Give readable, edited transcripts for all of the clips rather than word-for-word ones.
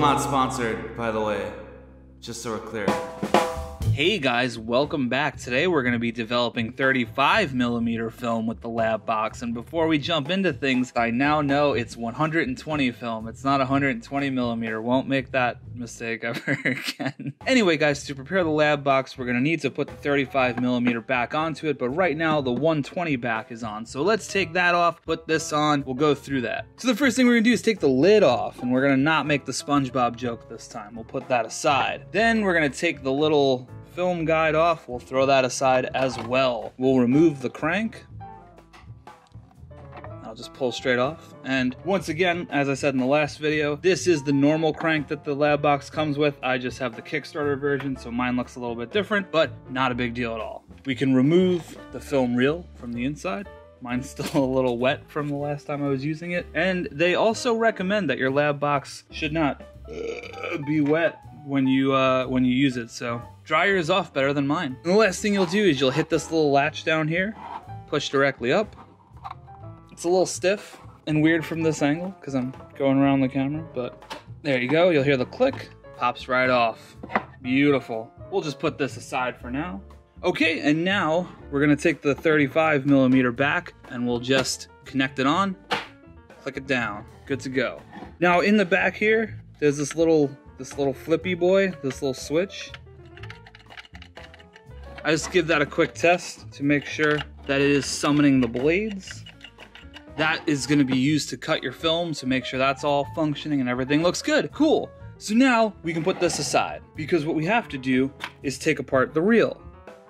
not sponsored, by the way, just so we're clear. Hey guys, welcome back. Today we're going to be developing 35mm film with the Lab-Box, and before we jump into things, I now know it's 120 film. It's not 120mm. Won't make that mistake ever again. Anyway guys, to prepare the Lab-Box, we're going to need to put the 35mm back onto it, but right now the 120 back is on. So let's take that off, put this on, we'll go through that. So the first thing we're going to do is take the lid off, and we're going to not make the SpongeBob joke this time. We'll put that aside. Then we're going to take the little film guide off, we'll throw that aside as well. We'll remove the crank. I'll just pull straight off. And once again, as I said in the last video, this is the normal crank that the Lab-Box comes with. I just have the Kickstarter version, so mine looks a little bit different, but not a big deal at all. We can remove the film reel from the inside. Mine's still a little wet from the last time I was using it. And they also recommend that your Lab-Box should not be wet when you use it, so dry yours off better than mine. And the last thing you'll do is you'll hit this little latch down here, push directly up. It's a little stiff and weird from this angle because I'm going around the camera, but there you go. You'll hear the click, pops right off. Beautiful. We'll just put this aside for now. Okay, and now we're gonna take the 35mm back and we'll just connect it on, click it down, good to go. Now in the back here, there's this little flippy boy, this little switch. I just give that a quick test to make sure that it is summoning the blades. That is going to be used to cut your film, to make sure that's all functioning and everything looks good. Cool. So now we can put this aside, because what we have to do is take apart the reel.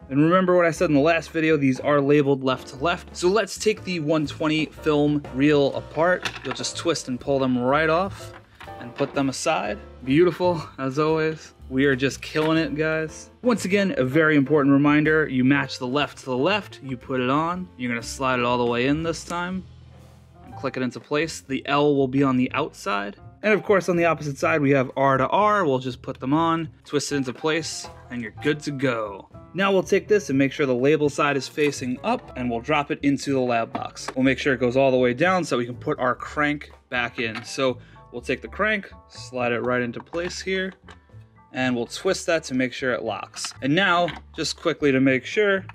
And remember what I said in the last video, these are labeled left to left. So let's take the 120 film reel apart. You'll just twist and pull them right off and put them aside. Beautiful, as always. We are just killing it, guys. Once again, a very important reminder, you match the left to the left, you put it on, you're gonna slide it all the way in this time, and click it into place. The L will be on the outside. And of course, on the opposite side, we have R to R, we'll just put them on, twist it into place, and you're good to go. Now we'll take this and make sure the label side is facing up, and we'll drop it into the Lab-Box. We'll make sure it goes all the way down so we can put our crank back in. So we'll take the crank, slide it right into place here, and we'll twist that to make sure it locks. And now, just quickly to make sure,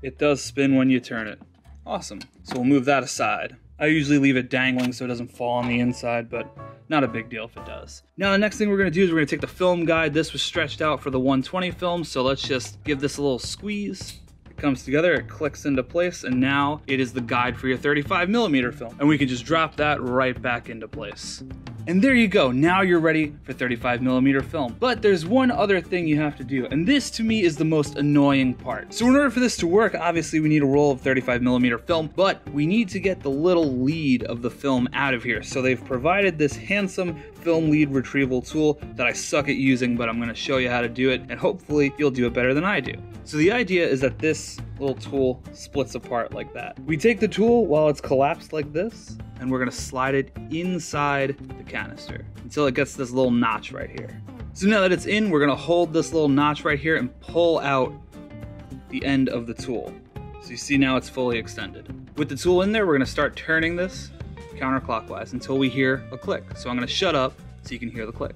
it does spin when you turn it. Awesome. So we'll move that aside. I usually leave it dangling so it doesn't fall on the inside, but not a big deal if it does. Now the next thing we're gonna do is we're gonna take the film guide. This was stretched out for the 120 film, so let's just give this a little squeeze. Comes together, it clicks into place, and now it is the guide for your 35mm film. And we can just drop that right back into place. And there you go, now you're ready for 35mm film. But there's one other thing you have to do, and this to me is the most annoying part. So in order for this to work, obviously we need a roll of 35mm film, but we need to get the little lead of the film out of here. So they've provided this handsome film lead retrieval tool that I suck at using, but I'm gonna show you how to do it, and hopefully you'll do it better than I do. So the idea is that this little tool splits apart like that. We take the tool while it's collapsed like this, and we're gonna slide it inside the canister until it gets this little notch right here. So now that it's in, we're gonna hold this little notch right here and pull out the end of the tool. So you see now it's fully extended. With the tool in there, we're gonna start turning this counterclockwise until we hear a click. So I'm gonna shut up so you can hear the click.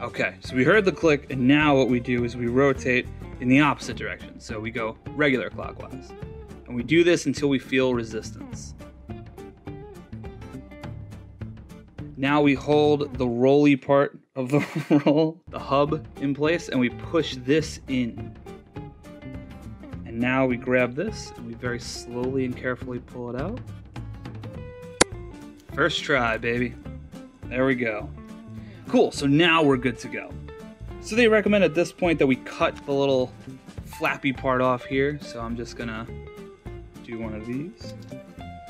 Okay, so we heard the click, and now what we do is we rotate in the opposite direction. So we go regular clockwise. And we do this until we feel resistance. Now we hold the rolly part of the roll, the hub, in place, and we push this in. And now we grab this, and we very slowly and carefully pull it out. First try, baby. There we go. Cool, so now we're good to go. So they recommend at this point that we cut the little flappy part off here. So I'm just gonna do one of these.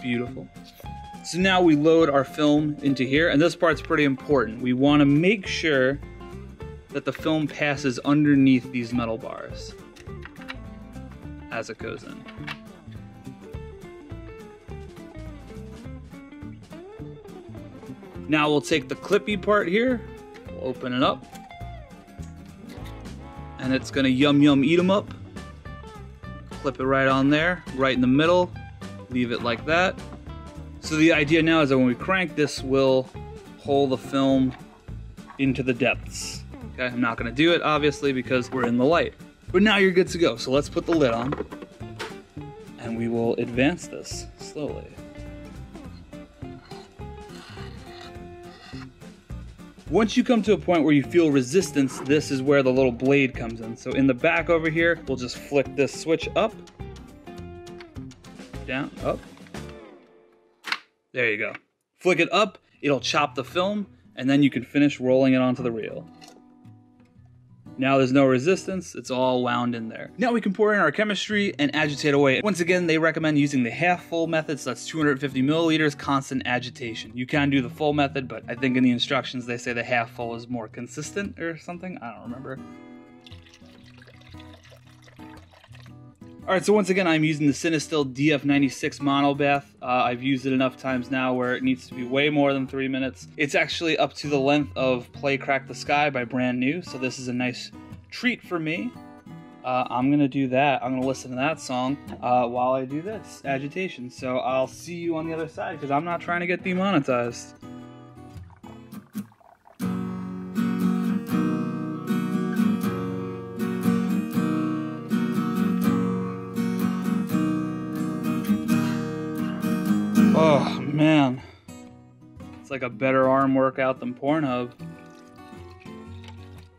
Beautiful. So now we load our film into here, and this part's pretty important. We wanna make sure that the film passes underneath these metal bars as it goes in. Now we'll take the clippy part here, we'll open it up, and it's gonna yum yum eat 'em up. Clip it right on there, right in the middle, leave it like that. So the idea now is that when we crank this, we'll pull the film into the depths. Okay, I'm not gonna do it obviously because we're in the light. But now you're good to go. So let's put the lid on and we will advance this slowly. Once you come to a point where you feel resistance, this is where the little blade comes in. So in the back over here, we'll just flick this switch up, down, up. There you go. Flick it up, it'll chop the film, and then you can finish rolling it onto the reel. Now there's no resistance, it's all wound in there. Now we can pour in our chemistry and agitate away. Once again, they recommend using the half full method, so that's 250 milliliters, constant agitation. You can do the full method, but I think in the instructions they say the half full is more consistent or something, I don't remember. All right, so once again, I'm using the Cinestil DF-96 monobath. I've used it enough times now where it needs to be way more than 3 minutes. It's actually up to the length of Play Crack the Sky by Brand New, so this is a nice treat for me. I'm gonna do that. I'm gonna listen to that song while I do this, agitation. So I'll see you on the other side because I'm not trying to get demonetized. Oh man, it's like a better arm workout than Pornhub.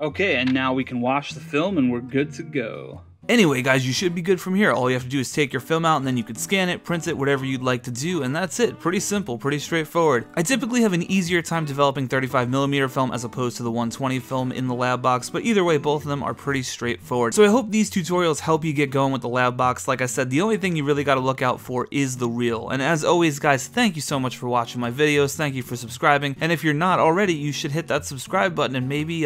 Okay, and now we can wash the film and we're good to go. Anyway guys, you should be good from here. All you have to do is take your film out and then you can scan it, print it, whatever you'd like to do, and that's it. Pretty simple, pretty straightforward. I typically have an easier time developing 35mm film as opposed to the 120 film in the Lab-Box, but either way both of them are pretty straightforward. So I hope these tutorials help you get going with the Lab-Box. Like I said, the only thing you really gotta look out for is the reel. And as always guys, thank you so much for watching my videos, thank you for subscribing, and if you're not already, you should hit that subscribe button and maybe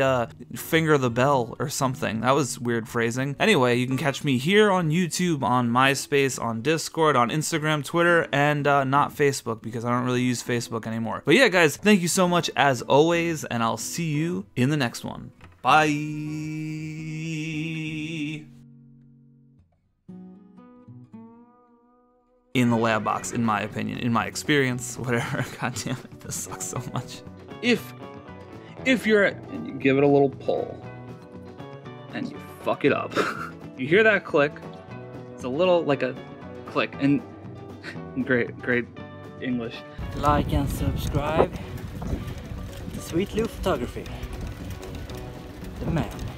finger the bell or something. That was weird phrasing. Anyway, you can catch me here on YouTube, on MySpace, on Discord, on Instagram, Twitter, and not Facebook because I don't really use Facebook anymore. But yeah, guys, thank you so much as always, and I'll see you in the next one. Bye. In the Lab-Box, in my opinion, in my experience, whatever. God damn it, this sucks so much. If you're at, and you give it a little pull, and you fuck it up. You hear that click, it's a little like a click, and great English. Like and subscribe to Sweet Lou Photography, the man.